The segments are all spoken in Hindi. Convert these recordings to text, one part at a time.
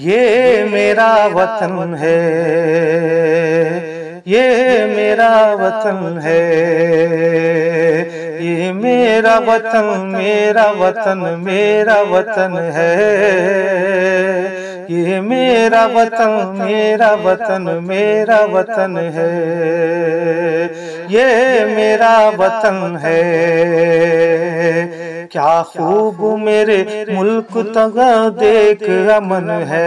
ये मेरा वतन है, ये मेरा वतन है, ये मेरा वतन, मेरा वतन, मेरा वतन है, ये मेरा वतन, मेरा वतन, मेरा वतन है, ये मेरा वतन है। क्या खूब मेरे मुल्क तगा देख अमन है,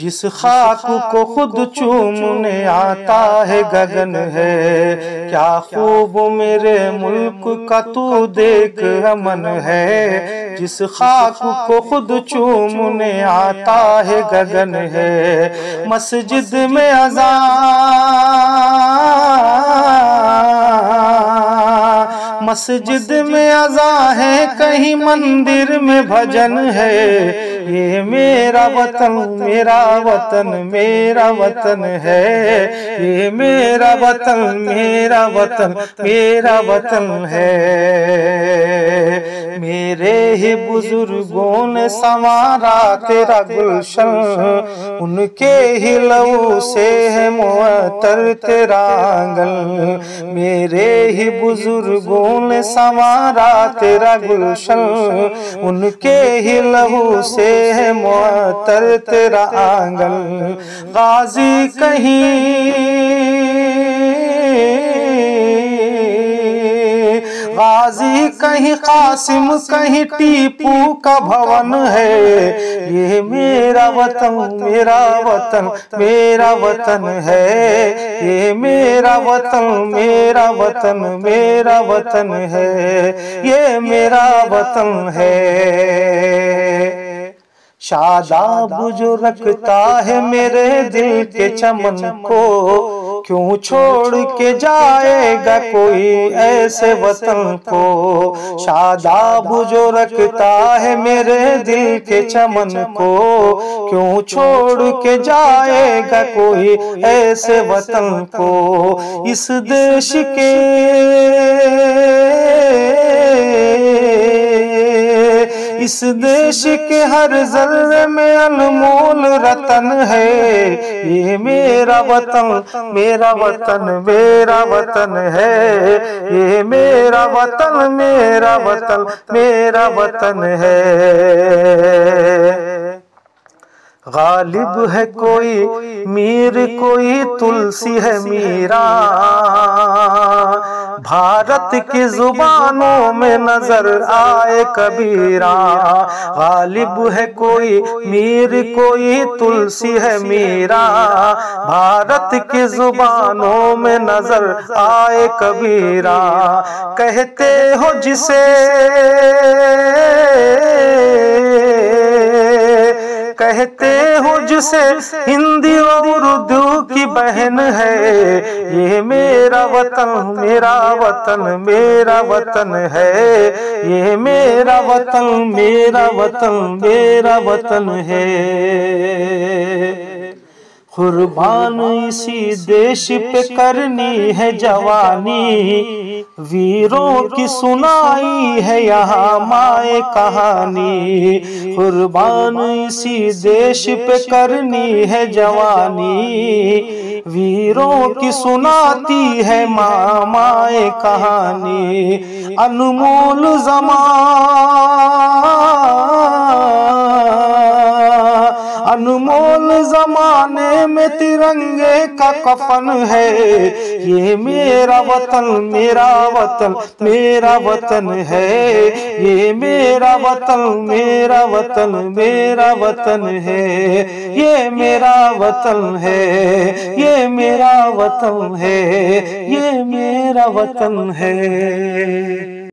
जिस खाक को खुद चूमने आता है गगन है। क्या खूब मेरे मुल्क का तू देख अमन है, जिस खाक को खुद चूमने आता है गगन है। मस्जिद में अज़ान, मस्जिद में अज़ान है, कहीं मंदिर में भजन है। ये मेरा वतन, मेरा वतन, मेरा वतन है, ये मेरा वतन, मेरा वतन, मेरा वतन है। मेरे ही बुजुर्गों ने संवारा तेरा गुलशन, उनके ही लहू से है मुअत्तर तेरा आंगन। मेरे ही बुजुर्गों ने संवारा तेरा गुलशन, उनके ही लहू से है मुअत्तर तेरा आंगन। गाजी कहीं, गाजी कहीं कासिम, कहीं टीपू का भवन है। ये मेरा वतन, मेरा वतन, मेरा वतन है, ये मेरा वतन, मेरा वतन, मेरा वतन है, ये मेरा वतन है। शादाब जो रखता है मेरे दिल के चमन को, क्यों छोड़ के जाएगा कोई ऐसे वतन को। शादाब जो रखता है मेरे दिल के चमन को, क्यों छोड़ के जाएगा कोई ऐसे वतन को। इस देश के, इस देश के हर जर्रे में अनमोल रतन है। ये मेरा वतन, मेरा वतन, मेरा वतन है, ये मेरा वतन, मेरा वतन, मेरा वतन है। गालिब है कोई मीर, कोई तुलसी है मीरा, भारत की जुबानों में नजर आए कबीरा। गालिब है कोई मीर, कोई तुलसी है मीरा, भारत की जुबानों में नजर आए कबीरा। कहते हो जिसे, कहते हो जिसे हिंदी और उर्दू की बहन है। ये मेरा वतन, मेरा वतन, मेरा वतन है, ये मेरा वतन, मेरा वतन, मेरा वतन है। कुर्बान इसी देश पे करनी है जवानी, वीरों की सुनाई है यहाँ माए कहानी। कुर्बान इसी देश पे करनी है जवानी, वीरों की सुनाती है माँ माए कहानी। अनमोल ज़मां, अनमोल ज़माने में तिरंगे का कफन है। ये मेरा वतन, मेरा वतन, मेरा वतन है, ये मेरा वतन, मेरा वतन, मेरा वतन है, ये मेरा वतन है, ये मेरा वतन है, ये मेरा वतन है।